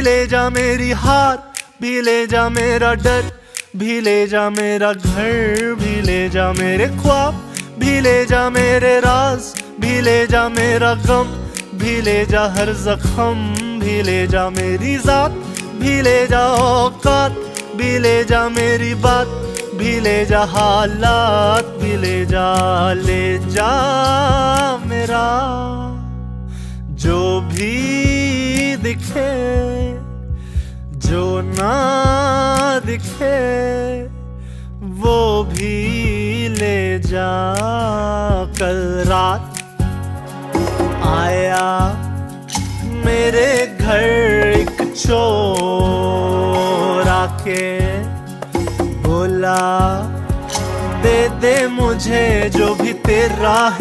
भी ले जा मेरी हार, भी ले जा मेरा डर, भी ले जा मेरा घर, भी ले जा मेरे ख्वाब, भी ले जा मेरे राज, भी ले जा मेरा गम, भी ले जा हर जख्म, भी ले जा मेरी जात, भी ले जा औकात, भी ले जा मेरी बात, भी ले जा हालात, भी ले जा मेरा जो भी दिखे जो ना दिखे वो भी ले जा। कल रात आया मेरे घर एक चोर आके बोला दे दे मुझे जो भी तेरा है।